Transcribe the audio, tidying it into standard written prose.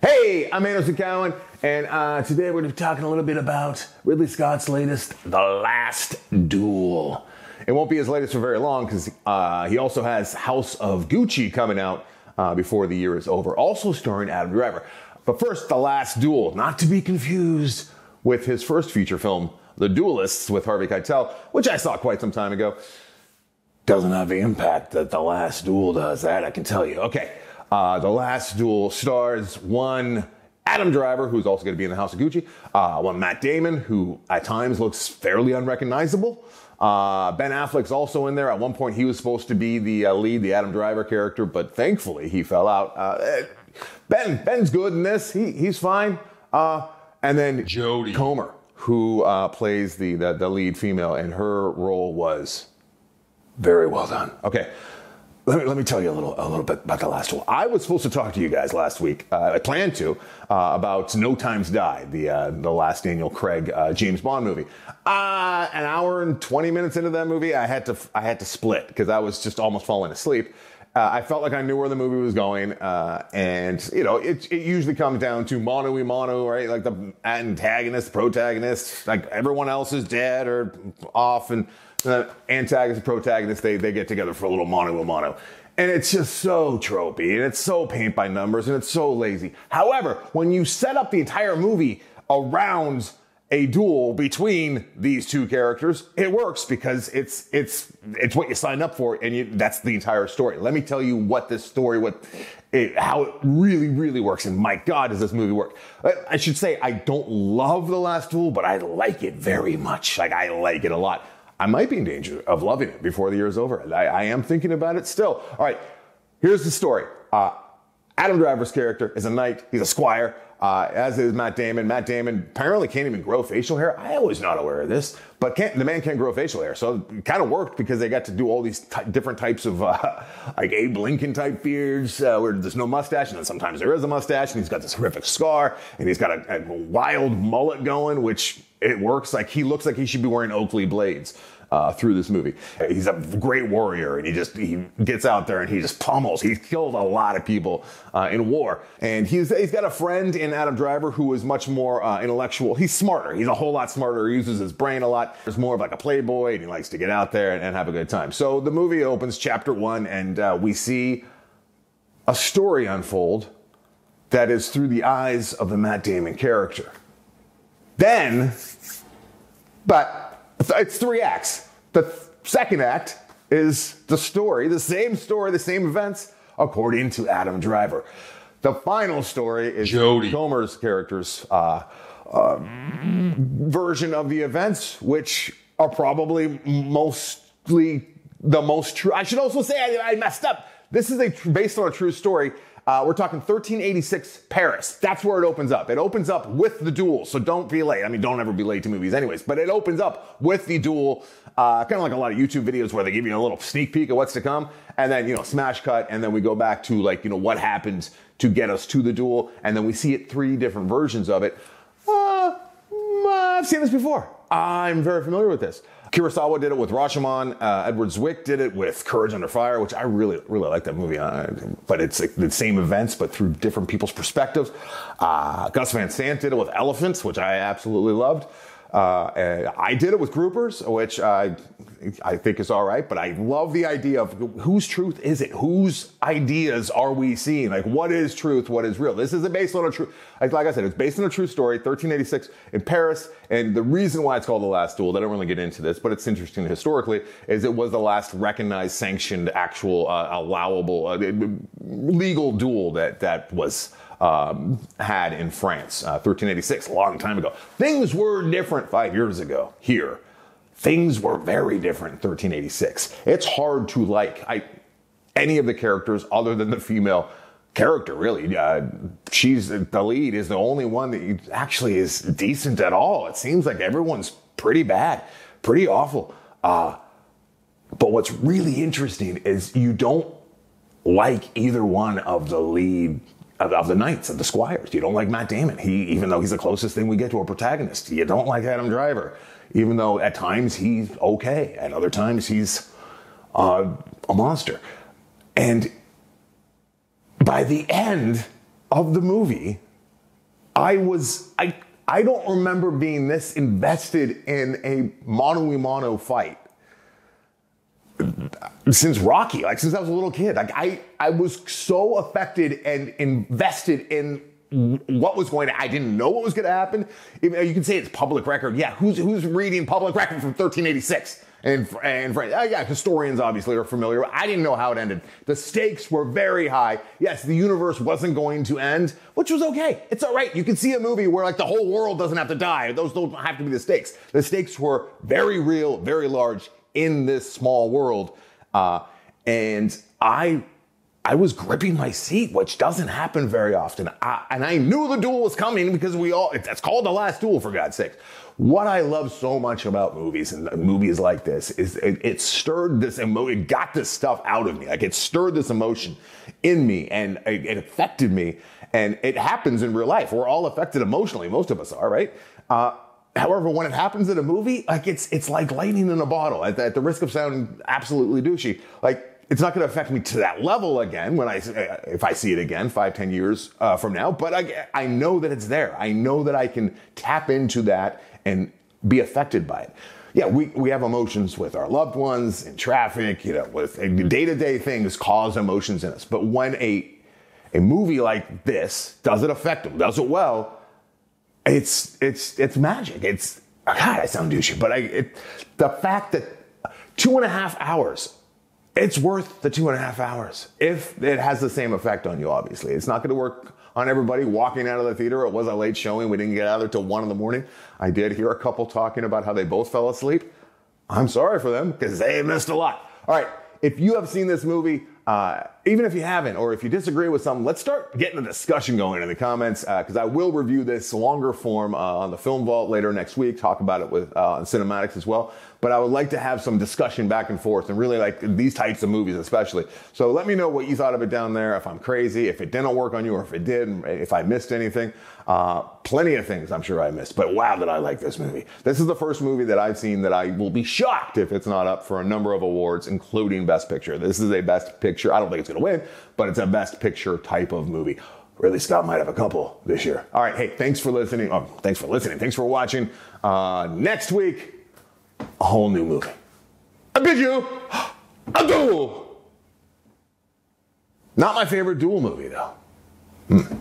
Hey, I'm Anderson Cowan, and today we're going to be talking a little bit about Ridley Scott's latest, The Last Duel. It won't be his latest for very long, because he also has House of Gucci coming out before the year is over, also starring Adam Driver. But first, The Last Duel, not to be confused with his first feature film, The Duelists, with Harvey Keitel, which I saw quite some time ago. Doesn't have the impact that The Last Duel does, that I can tell you. Okay. The Last Duel stars one Adam Driver, who's also going to be in the House of Gucci, one Matt Damon, who at times looks fairly unrecognizable. Ben Affleck's also in there. At one point, he was supposed to be the lead, the Adam Driver character, but thankfully he fell out. Ben's good in this. He's fine. And then Jodie Comer, who plays the lead female, and her role was very well done. Okay. Let me tell you a little bit about The Last Duel. I was supposed to talk to you guys last week, I planned to, about No Time to Die, the last Daniel Craig James Bond movie. An hour and 20 minutes into that movie, I had to split because I was just almost falling asleep. I felt like I knew where the movie was going, and you know, it usually comes down to mano a mano, right? Like the antagonist, protagonist, like everyone else is dead or off, and the antagonist, protagonist, they get together for a little mano a mano. And it's just so tropey, and it's so paint by numbers, and it's so lazy. However, when you set up the entire movie around a duel between these two characters, it works because it's what you signed up for, and that's the entire story. Let me tell you what this story, how it really, really works, and my God, does this movie work. I should say, I don't love The Last Duel, but I like it very much. Like, I like it a lot. I might be in danger of loving it before the year is over. I am thinking about it still. All right, here's the story. Adam Driver's character is a knight. He's a squire, as is Matt Damon. Matt Damon apparently can't even grow facial hair. I was not aware of this, but the man can't grow facial hair. So it kind of worked because they got to do all these different types of like Abe Lincoln type beards where there's no mustache, and then sometimes there is a mustache, and he's got this horrific scar, and he's got a wild mullet going, which... it works. Like, he looks like he should be wearing Oakley blades through this movie. He's a great warrior, and he gets out there and he just pummels. He's killed a lot of people in war, and he's got a friend in Adam Driver who is much more intellectual. He's smarter. He's a whole lot smarter. He uses his brain a lot. He's more of like a playboy, and he likes to get out there and have a good time. So the movie opens chapter 1, and we see a story unfold that is through the eyes of the Matt Damon character. Then, but it's 3 acts. The second act is the story, the same story, the same events, according to Adam Driver. The final story is Jodie Comer's character's version of the events, which are probably mostly the most true. I should also say I messed up. This is based on a true story. We're talking 1386 Paris. That's where it opens up. It opens up with the duel, so don't be late. I mean, don't ever be late to movies anyways, but it opens up with the duel, kind of like a lot of YouTube videos where they give you a little sneak peek of what's to come, and then, you know, smash cut, and then we go back to, like, you know, what happened to get us to the duel, and then we see it 3 different versions of it. I've seen this before. I'm very familiar with this. Kurosawa did it with Rashomon. Edward Zwick did it with Courage Under Fire, which I really, really like that movie. But it's like the same events, but through different people's perspectives. Gus Van Sant did it with Elephants, which I absolutely loved. And I did it with Groupers, which I think is all right. But I love the idea of whose truth is it? Whose ideas are we seeing? Like, what is truth? What is real? This isn't based on a true... Like I said, it's based on a true story, 1386 in Paris. And the reason why it's called The Last Duel, I don't really get into this, but it's interesting historically, is it was the last recognized, sanctioned, actual, allowable, legal duel that was... had in France, 1386, a long time ago. Things were different 5 years ago here. Things were very different in 1386. It's hard to like any of the characters other than the female character, really. She's the lead, is the only one that actually is decent at all. It seems like everyone's pretty bad, pretty awful. But what's really interesting is you don't like either one of the lead of the knights, of the squires. You don't like Matt Damon, even though he's the closest thing we get to a protagonist. You don't like Adam Driver, even though at times he's okay. At other times he's a monster. And by the end of the movie, I don't remember being this invested in a mano-a-mano fight since Rocky, like since I was a little kid. Like I was so affected and invested in what was going to, I didn't know what was going to happen. You can say it's public record. Yeah, who's reading public record from 1386? And yeah, historians obviously are familiar. I didn't know how it ended. The stakes were very high. Yes, the universe wasn't going to end, which was okay. It's all right. You can see a movie where like the whole world doesn't have to die. Those don't have to be the stakes. The stakes were very real, very large in this small world. And I was gripping my seat, which doesn't happen very often. And I knew the duel was coming because that's called The Last Duel, for God's sakes. What I love so much about movies and movies like this is it stirred this emotion, it got this stuff out of me. Like it stirred this emotion in me and it affected me. And it happens in real life. We're all affected emotionally. Most of us are, right? However, when it happens in a movie, like it's like lightning in a bottle. At the risk of sounding absolutely douchey, like, it's not going to affect me to that level again if I see it again 5, 10 years from now. But I know that it's there. I know that I can tap into that and be affected by it. Yeah, we have emotions with our loved ones, in traffic, you know, with day-to-day things cause emotions in us. But when a movie like this does it affect them, does it well, it's magic. It's, God, I sound douchey, but the fact that 2.5 hours. It's worth the 2.5 hours if it has the same effect on you, obviously. It's not going to work on everybody walking out of the theater. It was a late showing. We didn't get out of there till 1 in the morning. I did hear a couple talking about how they both fell asleep. I'm sorry for them because they missed a lot. All right, if you have seen this movie, even if you haven't, or if you disagree with something, let's start getting a discussion going in the comments because I will review this longer form on the Film Vault later next week, talk about it with Cinematics as well. But I would like to have some discussion back and forth and really like these types of movies especially. So let me know what you thought of it down there, if I'm crazy, if it didn't work on you or if it did, if I missed anything. Plenty of things I'm sure I missed, but wow, did I like this movie. This is the first movie that I've seen that I will be shocked if it's not up for a number of awards, including Best Picture. This is a Best Picture. I don't think it's going to win, but it's a Best Picture type of movie. Ridley Scott might have a couple this year. All right, hey, thanks for listening. Oh, thanks for listening. Thanks for watching. Next week, a whole new movie. I bid you a duel. Not my favorite duel movie, though.